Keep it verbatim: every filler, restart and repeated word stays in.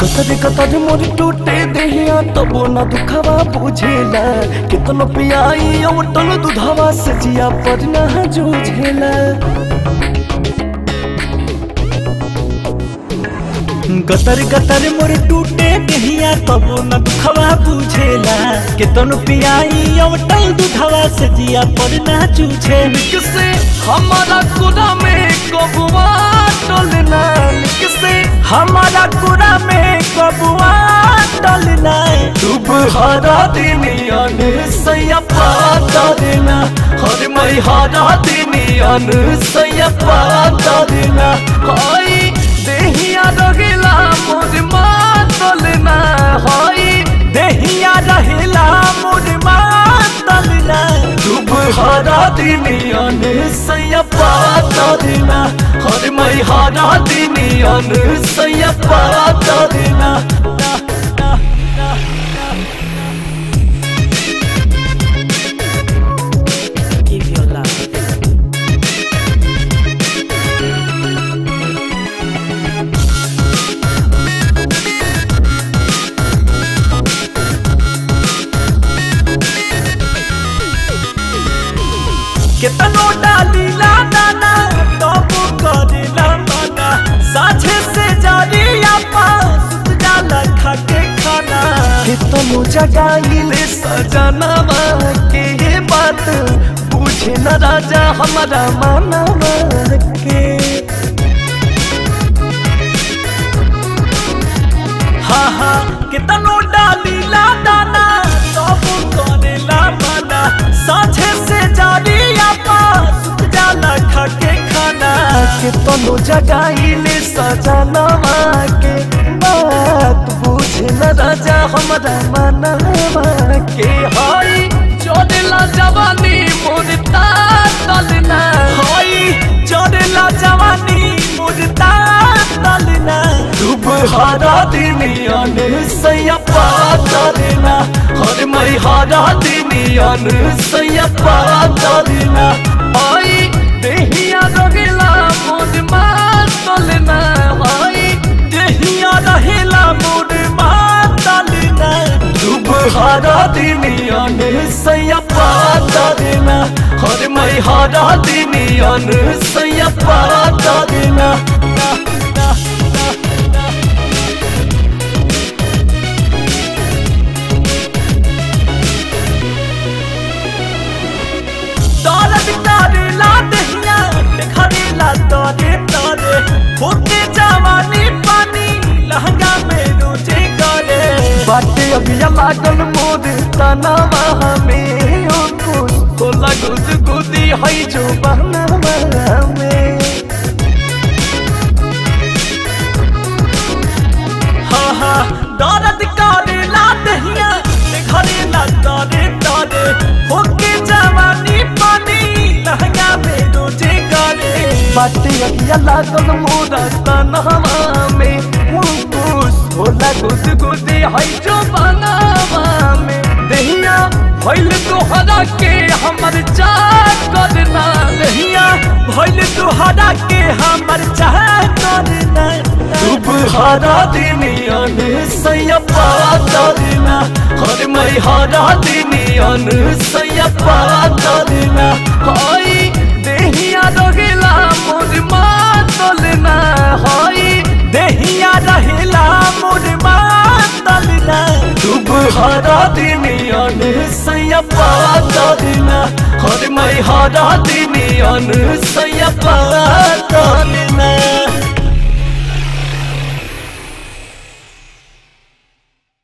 कतरे कतरे मोरी टूटे देहिया तबो न दुखवा बुझेला कितनो पियाई उठल दूधवा सजिया पर ना जूझेला। कतरे कतरे मोरी टूटे देहिया तबो न दुखवा बुझेला कितनो पियाई उठल दूधवा सजिया पर ना जूझे। किसे हमारा गुना में कबुआ टोलना किसे हमारा गुना में कबुआ टलना। डूब हरदि नियन सैया पातर ना हर मई हरदि नियन सैया पातर ना हई देहिया रहिला मोर मातल ना हई देहिया रहिला मोर मातल ना। डूब हरदि नियन सैया पातर ना हर मई हरदि नियन सैया पातर ना। कितनो डालीला दाना तब करेला मना साझे से जारी आपा सुत जाला खाके खाना। कितनो जगाइले सजनावा के बात पूछे न राजा हमारा मानवा के। हा हा कितनो डालीला दाना तब करेला मना साझे से जारी खाके खाना। कितनो जगाइले सजनावा के बात बुझे न राजा हमारा मनवा के। हई चढ़ला जवानी मोर तातल ना हई चढ़ला जवानी मोर तातल ना। डूब हरदि नियन सैया पातर ना हर मई हरदि नियन सैया पातर ना हई देहिया रहिला मोर मातल ना हई देहिया रहिला मोर मातल ना। डूब हरदि नियन सैया पातर ना हर मई हरदि नियन सैया पातर ना। बाटे अभिया लागल मोर तनावा में तो लगुद गुदी है जो बहनावा में। हा हा दर्द करेला दहिया देखरेला दरे दरे होके जवानी पानी लहंगा में रोजे करे। बाटे अभिया लागल मोर तनावा में होला गुद गुदी है जो बनावा में। देहिया भइल तोहरा के हमर चाह करना देहिया भइल तोहरा के हमर चाह करना। डूब हरदि नियन सैया पातर ना हर मई हरदि नियन सैया पातर ना हई देहिया रहिला मोर मातल ना हई देहिया रहिला मोर मातल ना। डूब हरदि नियन सैया पातर ना हर मई हरदि नियन सैया पातर ना।